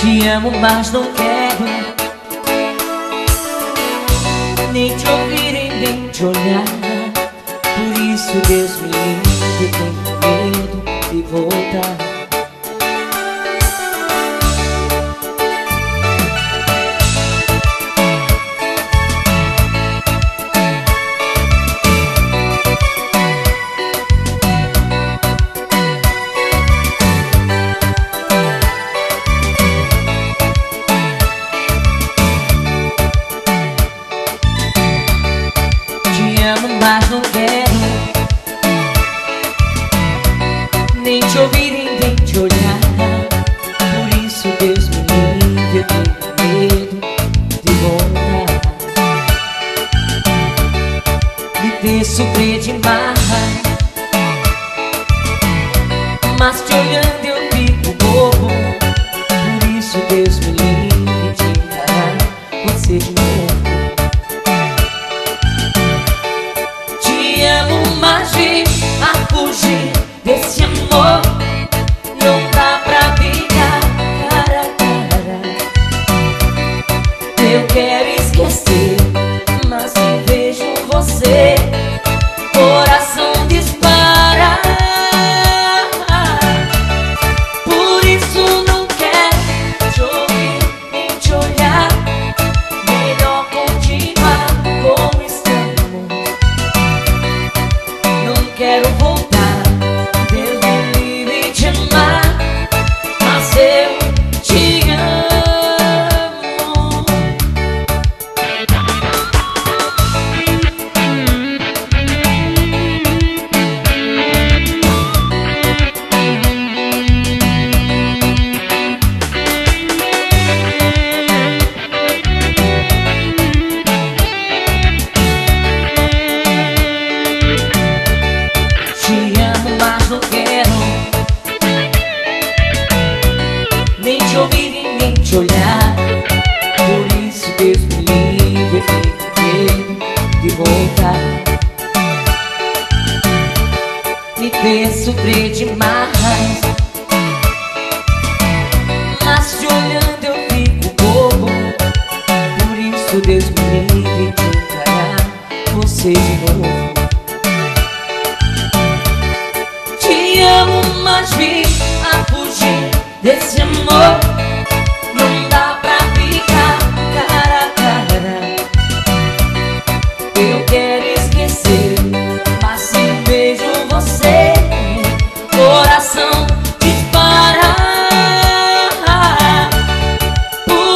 Te amo, mas não quero nem te ouvir e nem te olhar. Por isso, Deus me livre, tenho medo de voltar. Mas não quero nem te ouvir e nem te olhar. Por isso, Deus me livre, eu tenho medo de voltar. Me dê sofrer de marra, mas te olhando eu fico bobo. Por isso, Deus me livre de encarar você de novo. A fugir desse amor não dá pra ficar cara a cara. Eu quero esquecer, mas se vejo você, coração dispara. Por isso não quero te ouvir nem te olhar. Melhor continuar como estamos. Não quero voltar. Nem te ouvir e nem te olhar. Por isso, Deus me livre, eu tenho medo de voltar. Me fez sofrer demais, mas te olhando eu fico bobo. Por isso, Deus me livre de encarar você de novo. Te amo, mas vim a fugir desse amor, não dá pra ficar cara a cara. Eu quero esquecer, mas se vejo você, coração dispara.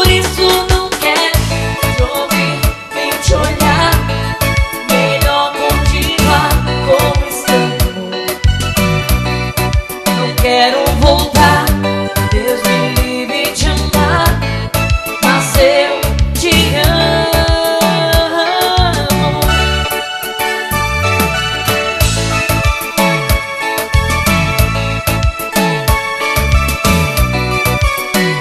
Por isso não quero te ouvir nem te olhar.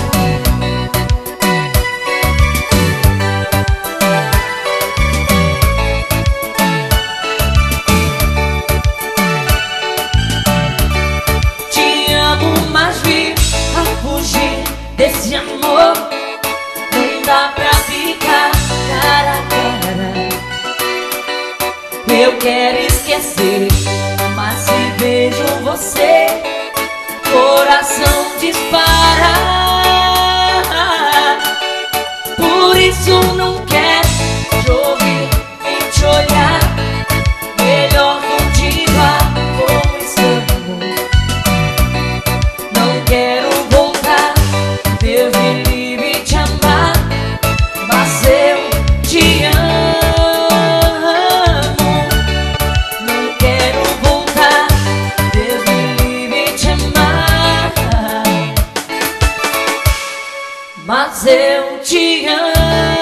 Melhor continuar como estamos. Não quero voltar. Deus me livre de te amar, mas eu te amo. Te amo, mas vim a fugir desse amor, não dá pra ficar cara a cara. Eu quero esquecer, mas se vejo você, coração dispara. Por isso não quero te ouvir nem te olhar. Melhor continuar como estamos. Não quero voltar. Deus me livre de amar, mas eu te amo. Não quero voltar. Deus me livre de amar, mas eu te amo.